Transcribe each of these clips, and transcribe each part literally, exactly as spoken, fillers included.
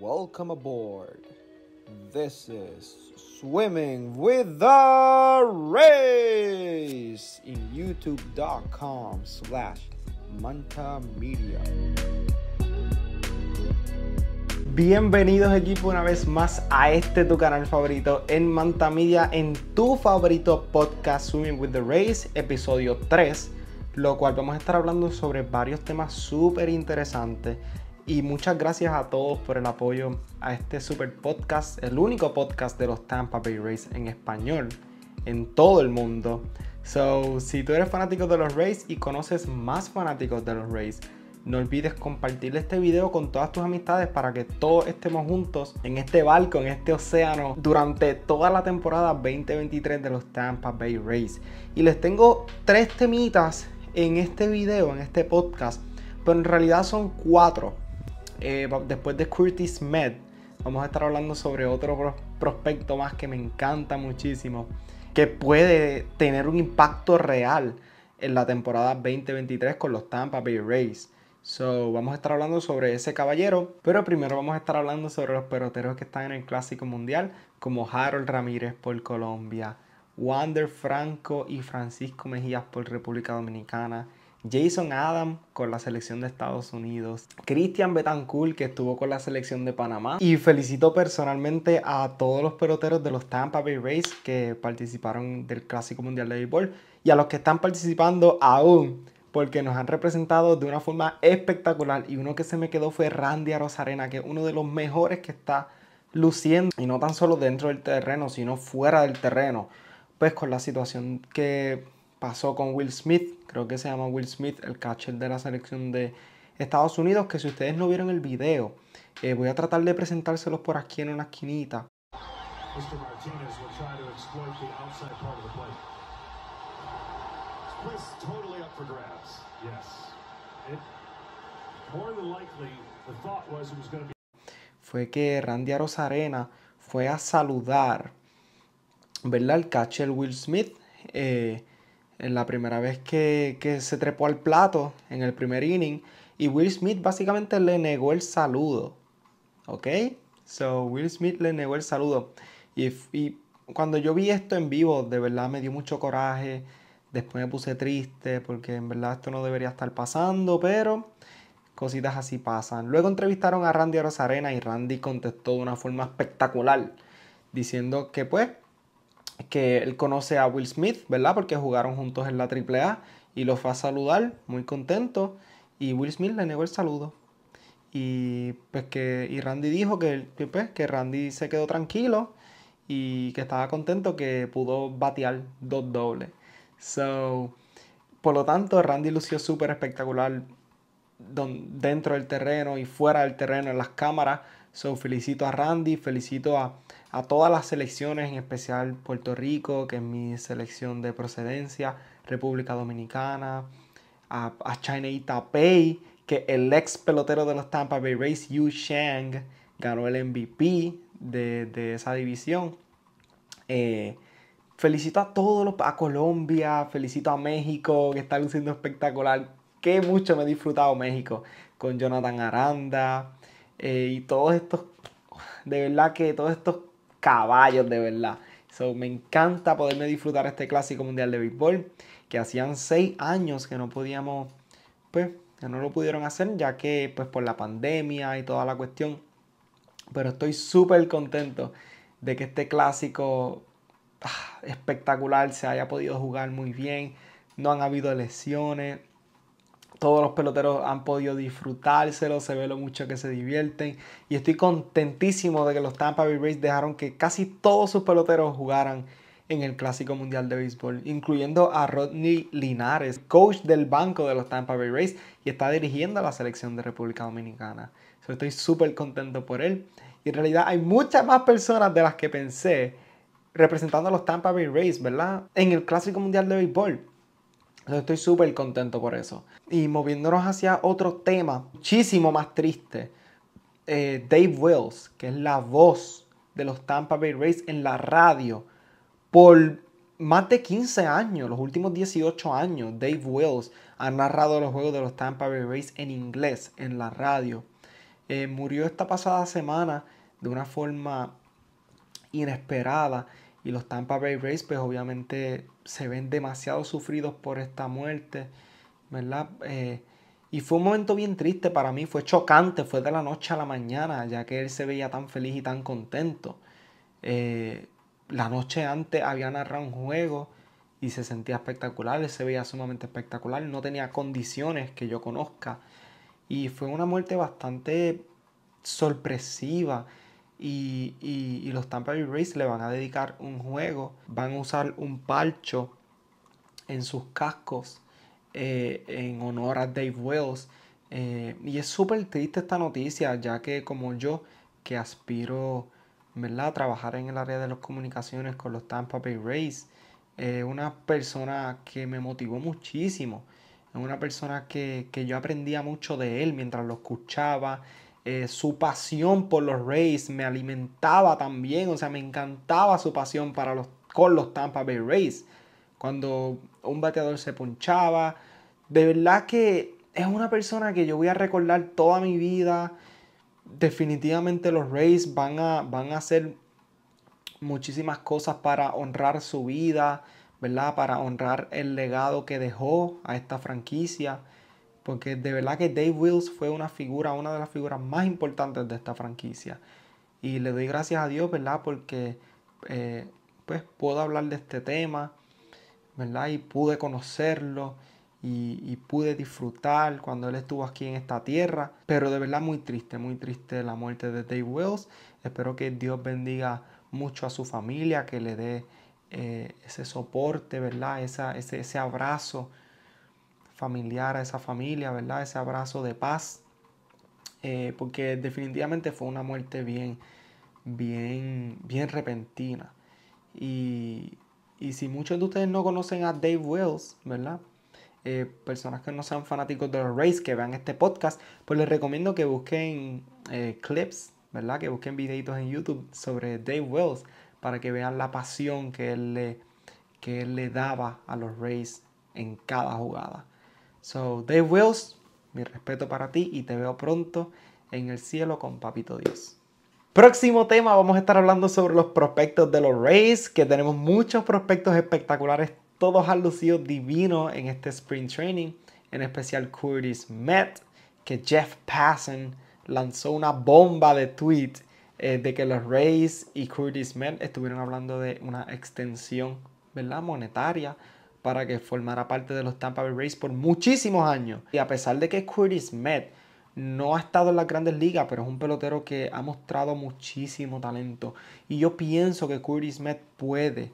Welcome aboard. This is Swimming with the Rays in youtube.com slash Manta Media. Bienvenidos, equipo, una vez más a este tu canal favorito en Manta Media, en tu favorito podcast Swimming with the Rays, episodio tres, lo cual vamos a estar hablando sobre varios temas súper interesantes. Y muchas gracias a todos por el apoyo a este super podcast, el único podcast de los Tampa Bay Rays en español en todo el mundo. So, si tú eres fanático de los Rays y conoces más fanáticos de los Rays, no olvides compartir este video con todas tus amistades para que todos estemos juntos en este barco, en este océano, durante toda la temporada veinte veintitrés de los Tampa Bay Rays. Y les tengo tres temitas en este video, en este podcast, pero en realidad son cuatro. Eh, después de Curtis Mead, vamos a estar hablando sobre otro prospecto más que me encanta muchísimo, que puede tener un impacto real en la temporada veinte veintitrés con los Tampa Bay Rays. So, vamos a estar hablando sobre ese caballero, pero primero vamos a estar hablando sobre los peloteros que están en el Clásico Mundial, como Harold Ramírez por Colombia, Wander Franco y Francisco Mejías por República Dominicana, Jason Adam con la selección de Estados Unidos, Christian Betancourt, que estuvo con la selección de Panamá. Y felicito personalmente a todos los peloteros de los Tampa Bay Rays que participaron del Clásico Mundial de Béisbol y a los que están participando aún, porque nos han representado de una forma espectacular. Y uno que se me quedó fue Randy Arozarena, que es uno de los mejores que está luciendo, y no tan solo dentro del terreno, sino fuera del terreno, pues con la situación que pasó con Will Smith, creo que se llama Will Smith, el catcher de la selección de Estados Unidos, que si ustedes no vieron el video, eh, voy a tratar de presentárselos por aquí en una esquinita. Fue que Randy Arozarena fue a saludar, ¿verdad?, el catcher Will Smith. Eh, La primera vez que, que se trepó al plato en el primer inning, y Will Smith básicamente le negó el saludo. ¿Ok? So, Will Smith le negó el saludo. Y, y cuando yo vi esto en vivo, de verdad me dio mucho coraje. Después me puse triste porque en verdad esto no debería estar pasando, pero cositas así pasan. Luego entrevistaron a Randy Arozarena y Randy contestó de una forma espectacular, diciendo que pues... que él conoce a Will Smith, ¿verdad?, porque jugaron juntos en la triple A y lo fue a saludar, muy contento, y Will Smith le negó el saludo. Y pues que y Randy dijo que, pues, que Randy se quedó tranquilo y que estaba contento que pudo batear dos dobles. So, por lo tanto, Randy lució súper espectacular don, dentro del terreno y fuera del terreno en las cámaras. So, felicito a Randy, felicito a, a todas las selecciones, en especial Puerto Rico, que es mi selección de procedencia, República Dominicana, a, a China Taipei, que el ex pelotero de los Tampa Bay Rays, Yu Shang, ganó el M V P de, de esa división. Eh, felicito a todos, los, a Colombia, felicito a México, que está luciendo espectacular. Qué mucho me he disfrutado México, con Jonathan Aranda. Eh, y todos estos, de verdad que todos estos caballos, de verdad. So, me encanta poderme disfrutar este Clásico Mundial de Béisbol, que hacían seis años que no podíamos, pues, que no lo pudieron hacer, ya que pues por la pandemia y toda la cuestión. Pero estoy súper contento de que este clásico ah, espectacular se haya podido jugar muy bien. No han habido lesiones. Todos los peloteros han podido disfrutárselo, se ve lo mucho que se divierten. Y estoy contentísimo de que los Tampa Bay Rays dejaron que casi todos sus peloteros jugaran en el Clásico Mundial de Béisbol, incluyendo a Rodney Linares, coach del banco de los Tampa Bay Rays, y está dirigiendo a la selección de República Dominicana. So, estoy súper contento por él. Y en realidad hay muchas más personas de las que pensé representando a los Tampa Bay Rays, ¿verdad?, en el Clásico Mundial de Béisbol. Estoy súper contento por eso. Y moviéndonos hacia otro tema muchísimo más triste, eh, Dave Wills, que es la voz de los Tampa Bay Rays en la radio por más de quince años, los últimos dieciocho años. Dave Wills ha narrado los juegos de los Tampa Bay Rays en inglés, en la radio. eh, murió esta pasada semana de una forma inesperada, y los Tampa Bay Rays pues obviamente se ven demasiado sufridos por esta muerte, ¿verdad? Eh, y fue un momento bien triste para mí, fue chocante, fue de la noche a la mañana, ya que él se veía tan feliz y tan contento. Eh, la noche antes había narrado un juego y se sentía espectacular, él se veía sumamente espectacular, no tenía condiciones que yo conozca, y fue una muerte bastante sorpresiva. Y, y, y los Tampa Bay Rays le van a dedicar un juego, van a usar un palcho en sus cascos eh, en honor a Dave Wills, eh, y es súper triste esta noticia, ya que como yo, que aspiro, ¿verdad?, a trabajar en el área de las comunicaciones con los Tampa Bay Rays, eh, una persona que me motivó muchísimo, una persona que, que yo aprendía mucho de él mientras lo escuchaba. Eh, su pasión por los Rays me alimentaba también. O sea, me encantaba su pasión para los, con los Tampa Bay Rays. Cuando un bateador se ponchaba. De verdad que es una persona que yo voy a recordar toda mi vida. Definitivamente los Rays van a, van a hacer muchísimas cosas para honrar su vida, ¿verdad? Para honrar el legado que dejó a esta franquicia. Porque de verdad que Dave Wills fue una figura, una de las figuras más importantes de esta franquicia. Y le doy gracias a Dios, ¿verdad? Porque eh, pues puedo hablar de este tema, ¿verdad? Y pude conocerlo y, y pude disfrutar cuando él estuvo aquí en esta tierra. Pero de verdad muy triste, muy triste la muerte de Dave Wills. Espero que Dios bendiga mucho a su familia, que le dé eh, ese soporte, ¿verdad? Esa, ese, ese abrazo familiar a esa familia, ¿verdad? Ese abrazo de paz, eh, porque definitivamente fue una muerte bien, bien, bien repentina. Y, y si muchos de ustedes no conocen a Dave Wills, ¿verdad? Eh, personas que no sean fanáticos de los Rays, que vean este podcast, pues les recomiendo que busquen eh, clips, ¿verdad? Que busquen videitos en YouTube sobre Dave Wills para que vean la pasión que él le, que él le daba a los Rays en cada jugada. So, Dave Wills, mi respeto para ti y te veo pronto en el cielo con Papito Dios. Próximo tema, vamos a estar hablando sobre los prospectos de los Rays, que tenemos muchos prospectos espectaculares, todos han lucido divino en este Spring Training, en especial Curtis Mead, que Jeff Passan lanzó una bomba de tweet eh, de que los Rays y Curtis Mead estuvieron hablando de una extensión, ¿verdad?, monetaria, para que formara parte de los Tampa Bay Rays por muchísimos años. Y a pesar de que Curtis Mead no ha estado en las grandes ligas, pero es un pelotero que ha mostrado muchísimo talento. Y yo pienso que Curtis Mead puede,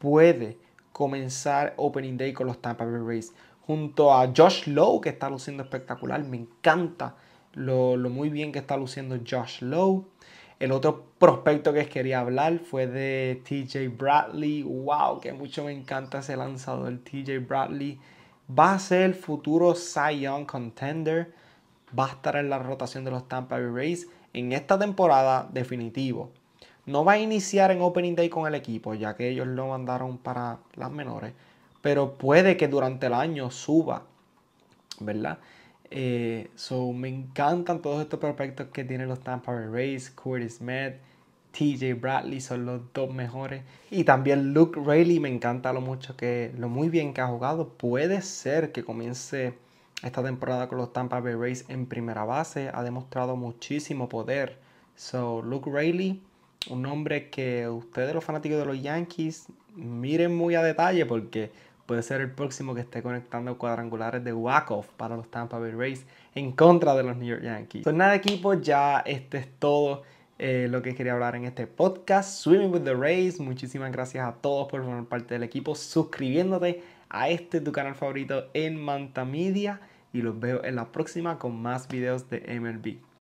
puede comenzar Opening Day con los Tampa Bay Rays. Junto a Josh Lowe, que está luciendo espectacular. Me encanta lo, lo muy bien que está luciendo Josh Lowe. El otro prospecto que quería hablar fue de T J Bradley. ¡Wow! Que mucho me encanta ese lanzador. T J Bradley va a ser el futuro Cy Young contender. Va a estar en la rotación de los Tampa Bay Rays en esta temporada definitivo. No va a iniciar en Opening Day con el equipo, ya que ellos lo mandaron para las menores. Pero puede que durante el año suba, ¿verdad? Eh, so, me encantan todos estos prospectos que tienen los Tampa Bay Rays. Curtis Mead, T J Bradley son los dos mejores. Y también Luke Raley, me encanta lo mucho que, lo muy bien que ha jugado. Puede ser que comience esta temporada con los Tampa Bay Rays en primera base. Ha demostrado muchísimo poder. So, Luke Raley, un hombre que ustedes los fanáticos de los Yankees miren muy a detalle, porque puede ser el próximo que esté conectando cuadrangulares de walk-off para los Tampa Bay Rays en contra de los New York Yankees. Pues nada, equipo, ya este es todo eh, lo que quería hablar en este podcast. Swimming with the Rays, muchísimas gracias a todos por formar parte del equipo, suscribiéndote a este tu canal favorito en Manta Media, y los veo en la próxima con más videos de M L B.